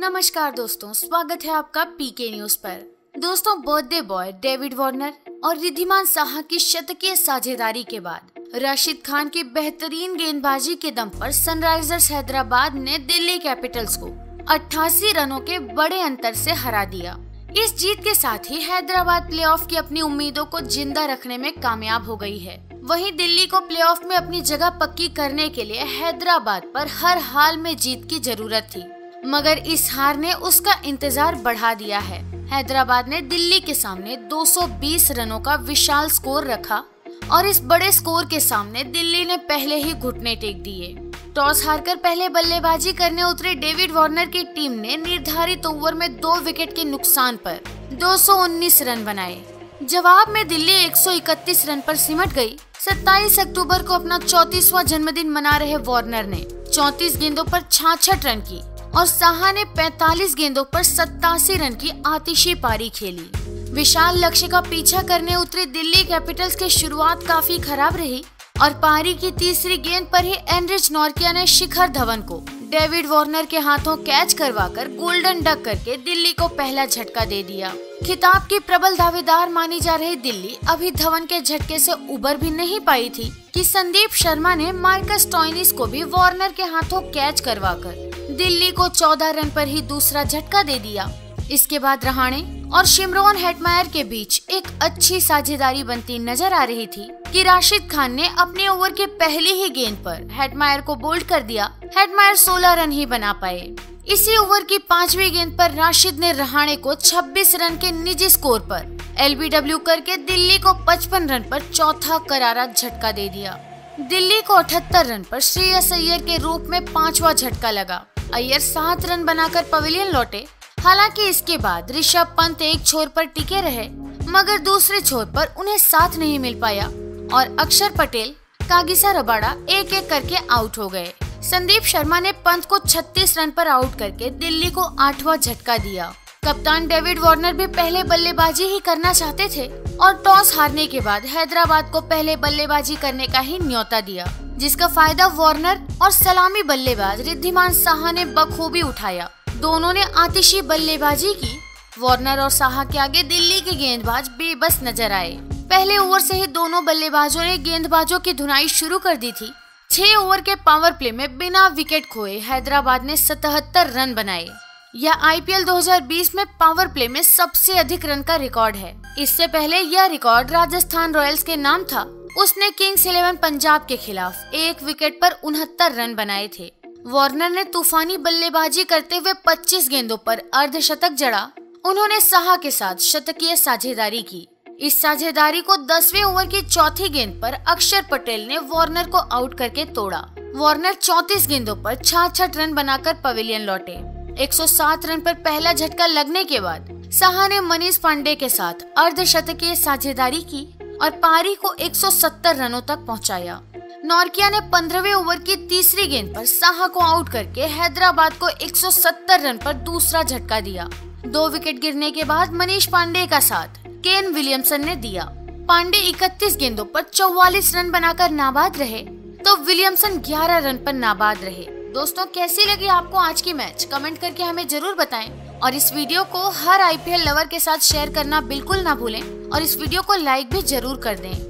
नमस्कार दोस्तों, स्वागत है आपका पीके न्यूज पर। दोस्तों, बर्थडे बॉय डेविड वार्नर और रिद्धिमान साहा की शतकीय साझेदारी के बाद राशिद खान की बेहतरीन गेंदबाजी के दम पर सनराइजर्स हैदराबाद ने दिल्ली कैपिटल्स को 88 रनों के बड़े अंतर से हरा दिया। इस जीत के साथ ही हैदराबाद प्लेऑफ की अपनी उम्मीदों को जिंदा रखने में कामयाब हो गयी है। वहीं दिल्ली को प्लेऑफ में अपनी जगह पक्की करने के लिए हैदराबाद पर हर हाल में जीत की जरूरत थी, मगर इस हार ने उसका इंतजार बढ़ा दिया है। हैदराबाद ने दिल्ली के सामने 220 रनों का विशाल स्कोर रखा और इस बड़े स्कोर के सामने दिल्ली ने पहले ही घुटने टेक दिए। टॉस हारकर पहले बल्लेबाजी करने उतरे डेविड वार्नर की टीम ने निर्धारित ओवर में 2 विकेट के नुकसान पर 219 रन बनाए। जवाब में दिल्ली 131 रन पर सिमट गई। 27 अक्टूबर को अपना 34वां जन्मदिन मना रहे वार्नर ने 34 गेंदों पर 66 रन की और साहा ने 45 गेंदों पर 87 रन की आतिशी पारी खेली। विशाल लक्ष्य का पीछा करने उतरे दिल्ली कैपिटल्स की शुरुआत काफी खराब रही और पारी की तीसरी गेंद पर ही एंड्रिच नॉर्टिया ने शिखर धवन को डेविड वार्नर के हाथों कैच करवाकर गोल्डन डक करके दिल्ली को पहला झटका दे दिया। खिताब की प्रबल दावेदार मानी जा रही दिल्ली अभी धवन के झटके से उबर भी नहीं पाई थी कि संदीप शर्मा ने मार्कस स्टॉइनिस को भी वार्नर के हाथों कैच करवाकर दिल्ली को 14 रन पर ही दूसरा झटका दे दिया। इसके बाद रहाणे और शिमरोन हेटमायर के बीच एक अच्छी साझेदारी बनती नजर आ रही थी कि राशिद खान ने अपने ओवर के पहली ही गेंद पर हेटमायर को बोल्ड कर दिया। हेटमायर 16 रन ही बना पाए। इसी ओवर की 5वीं गेंद पर राशिद ने रहाणे को 26 रन के निजी स्कोर पर एलबीडब्ल्यू करके दिल्ली को 55 रन पर चौथा करारा झटका दे दिया। दिल्ली को 78 रन पर श्रेयस अय्यर के रूप में 5वां झटका लगा। अय्यर 7 रन बनाकर पवेलियन लौटे। हालांकि इसके बाद ऋषभ पंत एक छोर पर टिके रहे, मगर दूसरे छोर पर उन्हें साथ नहीं मिल पाया और अक्षर पटेल, कागिसा रबाड़ा एक-एक करके आउट हो गए। संदीप शर्मा ने पंत को 36 रन पर आउट करके दिल्ली को 8वां झटका दिया। कप्तान डेविड वार्नर भी पहले बल्लेबाजी ही करना चाहते थे और टॉस हारने के बाद हैदराबाद को पहले बल्लेबाजी करने का ही न्योता दिया, जिसका फायदा वार्नर और सलामी बल्लेबाज रिद्धिमान साहा ने बखूबी उठाया। दोनों ने आतिशी बल्लेबाजी की। वार्नर और साहा के आगे दिल्ली के गेंदबाज बेबस नजर आए। पहले ओवर से ही दोनों बल्लेबाजों ने गेंदबाजों की धुनाई शुरू कर दी थी। 6 ओवर के पावर प्ले में बिना विकेट खोए हैदराबाद ने 77 रन बनाए। यह आईपीएल 2020 में पावर प्ले में सबसे अधिक रन का रिकॉर्ड है। इससे पहले यह रिकॉर्ड राजस्थान रॉयल्स के नाम था। उसने किंग्स 11 पंजाब के खिलाफ 1 विकेट पर 69 रन बनाए थे। वार्नर ने तूफानी बल्लेबाजी करते हुए 25 गेंदों पर अर्धशतक जड़ा। उन्होंने साहा के साथ शतकीय साझेदारी की। इस साझेदारी को 10वें ओवर की 4थी गेंद पर अक्षर पटेल ने वार्नर को आउट करके तोड़ा। वार्नर 34 गेंदों पर 66 रन बनाकर पवेलियन लौटे। 107 रन पर पहला झटका लगने के बाद साहा ने मनीष पांडे के साथ अर्धशतकीय साझेदारी की और पारी को 170 रनों तक पहुँचाया। नॉर्किया ने 15वें ओवर की 3री गेंद पर साहा को आउट करके हैदराबाद को 170 रन पर दूसरा झटका दिया। 2 विकेट गिरने के बाद मनीष पांडे का साथ केन विलियमसन ने दिया। पांडे 31 गेंदों पर 44 रन बनाकर नाबाद रहे तो विलियमसन 11 रन पर नाबाद रहे। दोस्तों, कैसी लगी आपको आज की मैच? कमेंट करके हमें जरूर बताएं और इस वीडियो को हर IPL लवर के साथ शेयर करना बिल्कुल ना भूलें और इस वीडियो को लाइक भी जरूर कर दें।